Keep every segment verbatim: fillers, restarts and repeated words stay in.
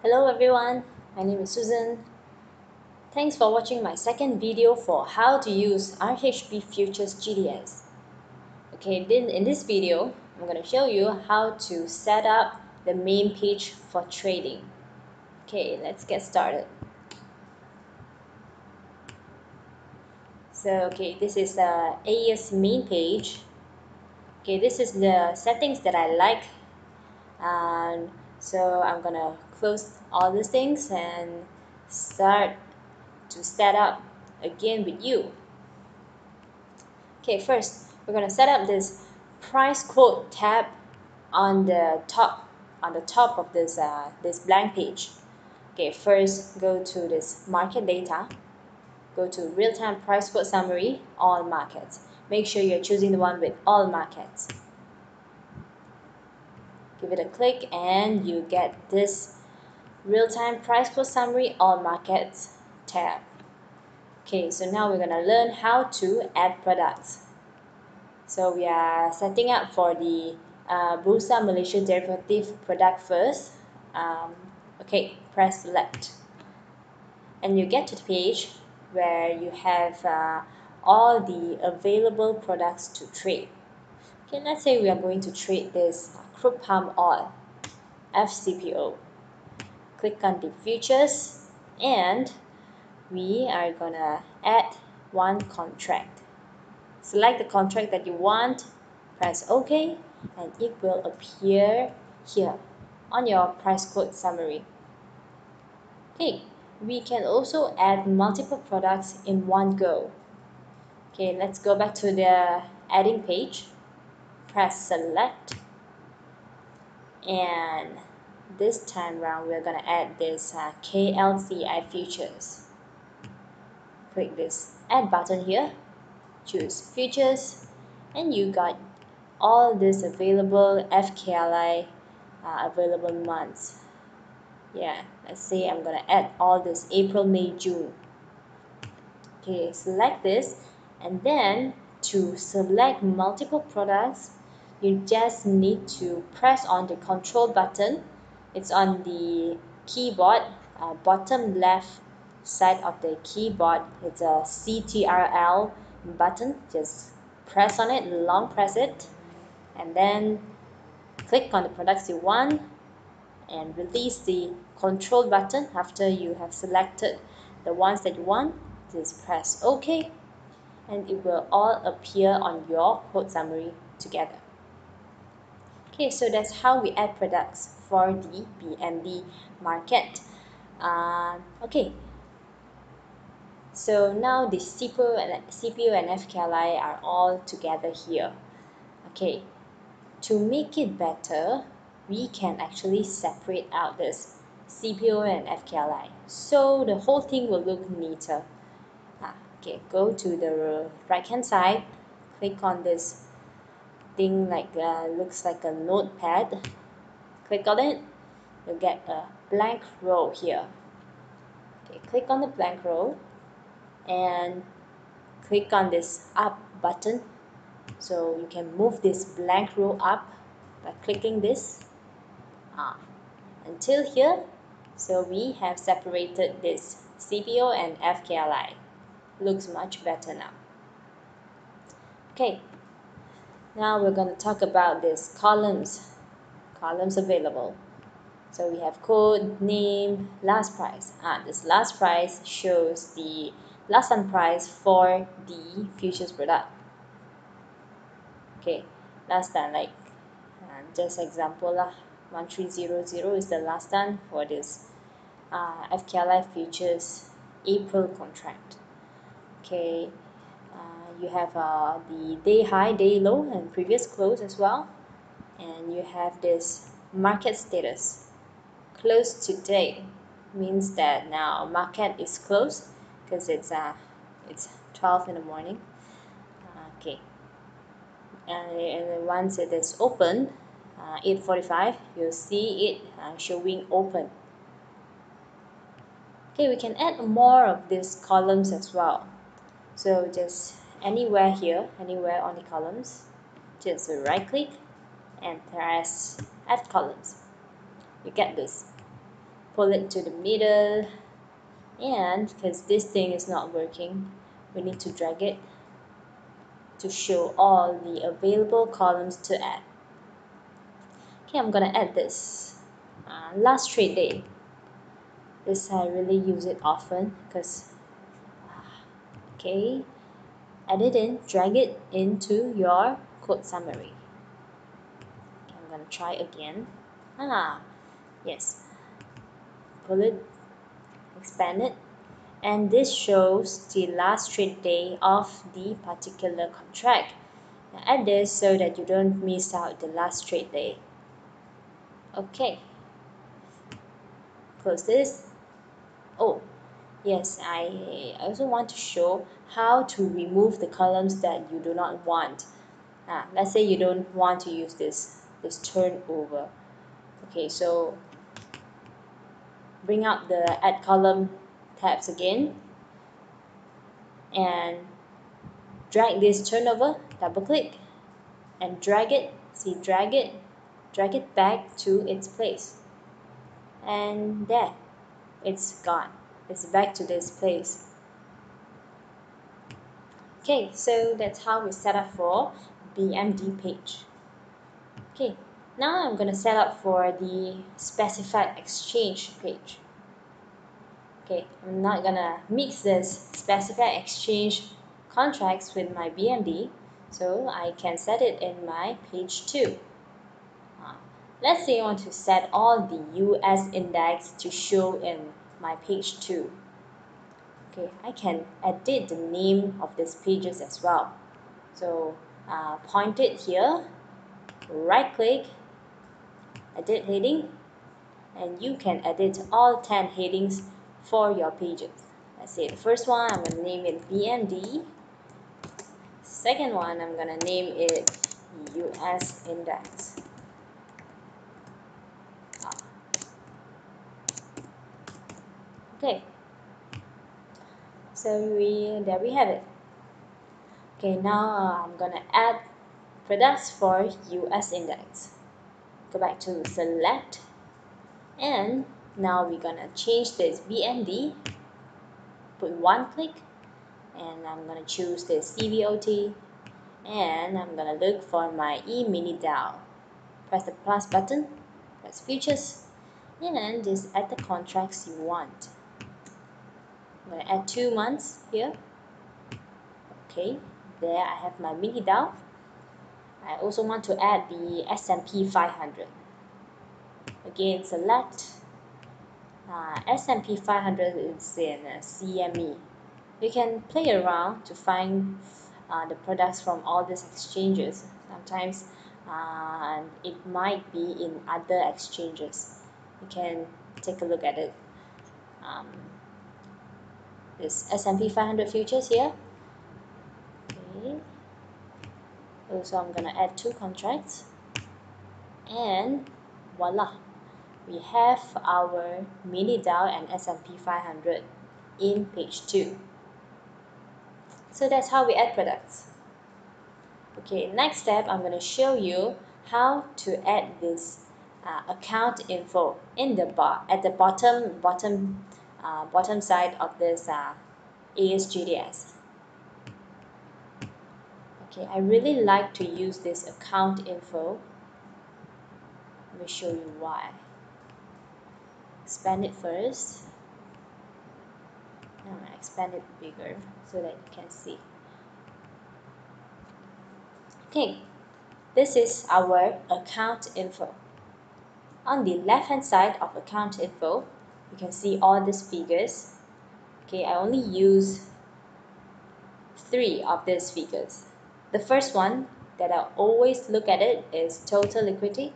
Hello everyone, my name is Susan. Thanks for watching my second video for how to use R H B Futures G T S. Okay, in this video, I'm going to show you how to set up the main page for trading. Okay, let's get started. So, okay, this is the A E S main page. Okay, this is the settings that I like. Um, so I'm going to close all these things and start to set up again with you. Okay, first we're going to set up this price quote tab on the top on the top of this uh, this blank page. Okay, first go to this market data, go to real-time price quote summary, all markets. Make sure you're choosing the one with all markets. Give it a click and you get this real-time price quote summary, all markets tab. Okay, so now we're gonna learn how to add products. So we are setting up for the uh, Bursa Malaysia derivative product first. Um, okay, press select, and you get to the page where you have uh, all the available products to trade. Okay, let's say we are going to trade this crude palm oil, F C P O. Click on the futures and we are gonna add one contract. Select the contract that you want, press OK, and it will appear here on your price quote summary. Okay, we can also add multiple products in one go. Okay, let's go back to the adding page, press select, and this time round we're gonna add this uh, K L C I futures. Click this add button here, choose futures, and you got all this available F K L I uh, available months. Yeah, let's say I'm gonna add all this April, May, June. Okay, select this, and then to select multiple products, you just need to press on the control button. It's on the keyboard, uh, bottom left side of the keyboard. It's a C T R L button. Just press on it, long press it, and then click on the products you want and release the control button after you have selected the ones that you want. Just press OK, and it will all appear on your quote summary together. Okay, so that's how we add products for the B M D market. Uh, okay, so now the C P O and, C P O and F K L I are all together here. Okay, to make it better, we can actually separate out this C P O and F K L I, so the whole thing will look neater. Ah, okay, go to the right hand side, click on this thing like uh, looks like a notepad. Click on it, you'll get a blank row here. Okay, click on the blank row and click on this up button, so you can move this blank row up by clicking this uh, until here. So we have separated this C P O and F K L I. Looks much better now. Okay, now we're going to talk about these columns, columns available. So we have code, name, last price. Ah, this last price shows the last time price for the futures product. Okay, last time, like uh, just example lah, one three zero zero is the last time for this uh, F K L I futures April contract. Okay. Uh, you have uh, the day high, day low, and previous close as well. And you have this market status. Close today means that now market is closed because it's uh, it's twelve in the morning. Okay. And, and once it is open, uh, eight forty-five, you'll see it uh, showing open. Okay, we can add more of these columns as well. So just anywhere here, anywhere on the columns, just right click and press add columns. You get this. pull it to the middle, and because this thing is not working, we need to drag it to show all the available columns to add. Okay, I'm gonna add this uh, last trade day. This I really use it often because okay, add it in, drag it into your quote summary. Okay, I'm gonna try again. Ah, yes, pull it, expand it, and this shows the last trade day of the particular contract. Now add this so that you don't miss out the last trade day. Okay, close this. Oh yes, I also want to show how to remove the columns that you do not want. Ah, let's say you don't want to use this this turnover. Okay, so bring out the add column tabs again and drag this turnover, double click and drag it, see drag it, drag it back to its place, and there, it's gone, it's back to this place. Okay, so that's how we set up for B M D page. Okay, now I'm going to set up for the specified exchange page. Okay, I'm not going to mix this specified exchange contracts with my B M D, so I can set it in my page two. Uh, let's say I want to set all the U S index to show in my page two. Okay, I can edit the name of these pages as well. So, uh, point it here, right click, edit heading, and you can edit all ten headings for your pages. Let's say the first one, I'm going to name it B M D. Second one, I'm going to name it U S Index. Okay, so we there we have it. Okay, now uh, I'm going to add products for U S Index. Go back to select, and now we're gonna change this B M D, put one click, and I'm gonna choose this C B O T, and I'm gonna look for my E-mini Dow. Press the plus button, press futures, and just add the contracts you want. I'm gonna add two months here. Okay, there I have my mini Dow. I also want to add the S and P five hundred. Again, select. Uh, S and P five hundred is in uh, C M E. You can play around to find uh, the products from all these exchanges. Sometimes uh, it might be in other exchanges. You can take a look at it. Um, this S and P five hundred futures here. Okay. Also, I'm gonna add two contracts, and voila. We have our mini Dow and S and P five hundred in page two. So that's how we add products. Okay, next step, I'm going to show you how to add this uh, account info in the bar at the bottom bottom uh, bottom side of this uh, A S G D S. Okay, I really like to use this account info. Let me show you why. Expand it first. I'm gonna expand it bigger so that you can see. Okay, this is our account info. On the left hand side of account info, you can see all these figures. Okay, I only use three of these figures. The first one that I always look at it is total liquidity.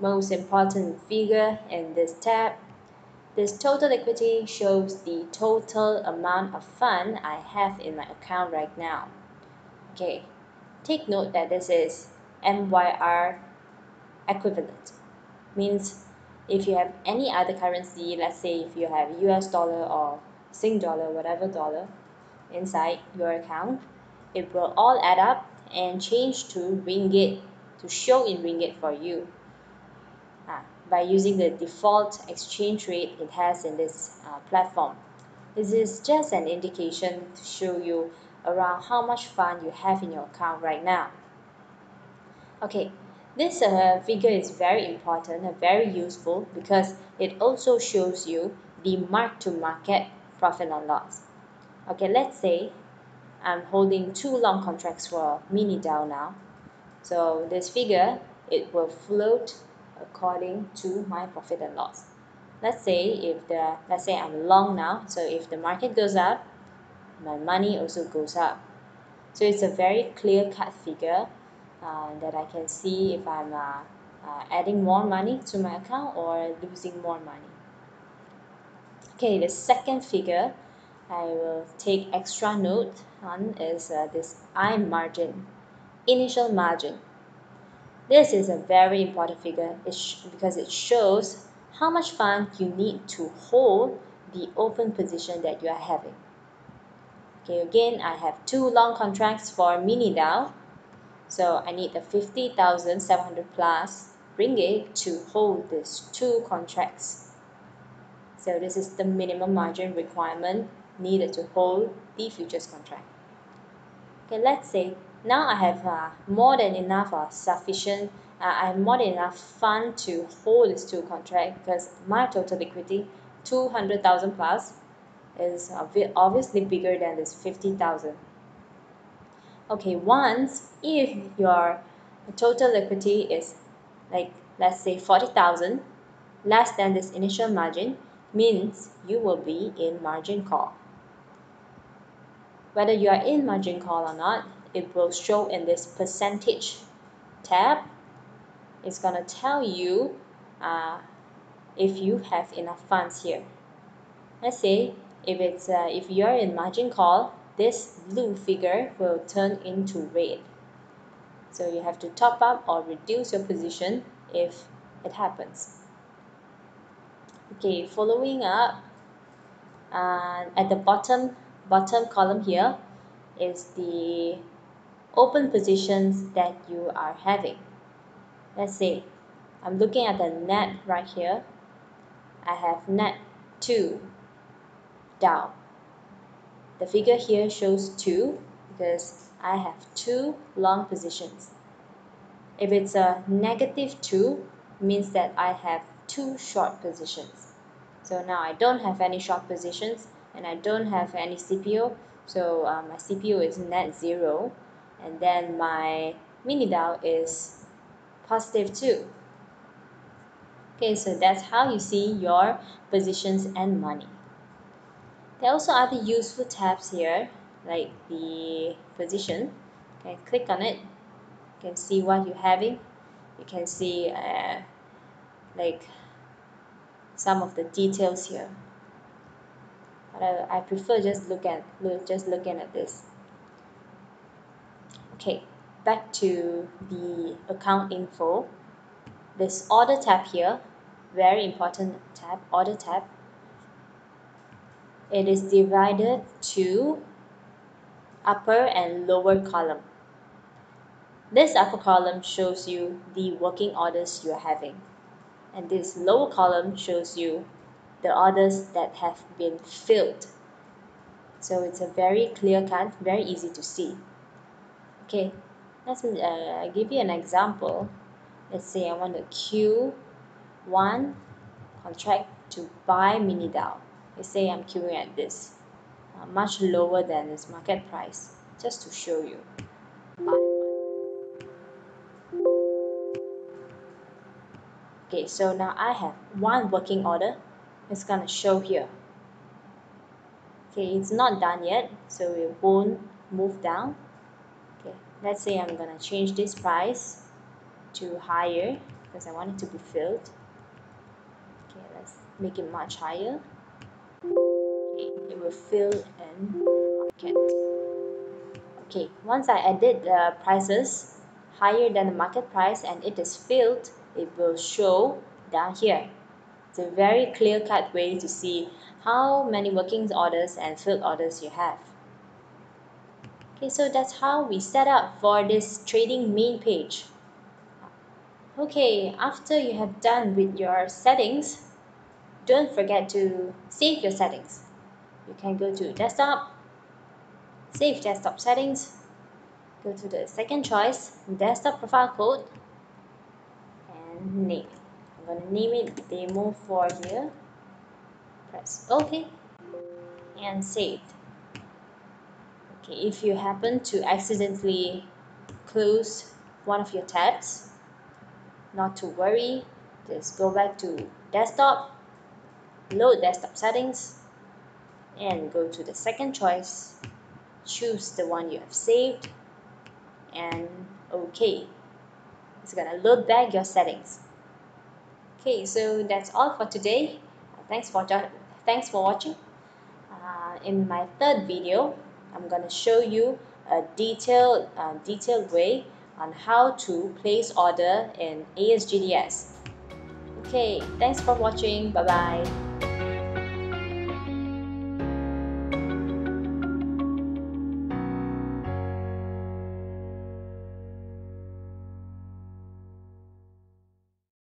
Most important figure in this tab. This total equity shows the total amount of fund I have in my account right now. Okay, take note that this is M Y R equivalent. Means if you have any other currency, let's say if you have U S dollar or Sing dollar, whatever dollar inside your account, it will all add up and change to ringgit to show in ringgit for you. uh, by using the default exchange rate it has in this uh, platform. This is just an indication to show you around how much fund you have in your account right now. Okay, this uh, figure is very important and very useful because it also shows you the mark-to-market profit and loss. Okay, let's say I'm holding two long contracts for mini Dow now. So this figure, it will float according to my profit and loss. Let's say if the let's say I'm long now, so if the market goes up, my money also goes up. So it's a very clear-cut figure uh, that I can see if I'm uh, uh, adding more money to my account or losing more money. Okay, the second figure I will take extra note on is uh, this I margin, initial margin. This is a very important figure because it shows how much fund you need to hold the open position that you are having. Okay, again, I have two long contracts for mini Dow, so I need the fifty thousand seven hundred plus ringgit to hold these two contracts. So this is the minimum margin requirement needed to hold the futures contract. Okay, let's say now I have uh, more than enough or sufficient, uh, I have more than enough fund to hold these two contracts because my total liquidity, two hundred thousand plus, is obviously bigger than this fifty thousand. Okay, once if your total liquidity is like, let's say forty thousand less than this initial margin, means you will be in margin call. Whether you are in margin call or not, it will show in this percentage tab. It's gonna tell you uh, if you have enough funds here. Let's say If it's uh, if you're in margin call, this blue figure will turn into red. So you have to top up or reduce your position if it happens. Okay, following up, uh, at the bottom bottom column here is the open positions that you are having. Let's say I'm looking at the net right here. I have net two. Dow. The figure here shows two because I have two long positions. If it's a negative two, means that I have two short positions. So now I don't have any short positions and I don't have any C P O. So uh, my C P O is net zero, and then my mini Dow is positive two. Okay, so that's how you see your positions and money. There are also other useful tabs here, like the position. You can click on it. You can see what you're having. You can see uh, like some of the details here. But I, I prefer just look at look, just looking at this. Okay, back to the account info. This order tab here, very important tab, order tab. It is divided to upper and lower column. This upper column shows you the working orders you are having, and this lower column shows you the orders that have been filled. So it's a very clear cut, very easy to see. Okay, let's uh, give you an example. Let's say I want to queue one contract to buy mini Dow. Let's say I'm queuing at this, uh, much lower than this market price, just to show you. Okay, so now I have one working order. It's gonna show here. Okay, it's not done yet, so it won't move down. Okay, let's say I'm gonna change this price to higher because I want it to be filled. Okay, let's make it much higher. It will fill and market. Okay, once I edit the prices higher than the market price and it is filled, it will show down here. It's a very clear-cut way to see how many working orders and filled orders you have. Okay, so that's how we set up for this trading main page. Okay, after you have done with your settings, don't forget to save your settings. You can go to desktop, save desktop settings, go to the second choice, desktop profile code, and name. I'm going to name it demo for you. Press OK and save. Okay, if you happen to accidentally close one of your tabs, not to worry, just go back to desktop, load desktop settings, and go to the second choice, choose the one you have saved, and OK. It's gonna load back your settings. Okay, so that's all for today. Thanks for thanks for watching. Uh, in my third video, I'm gonna show you a detailed uh, detailed way on how to place order in A S G D S. Okay, thanks for watching. Bye bye.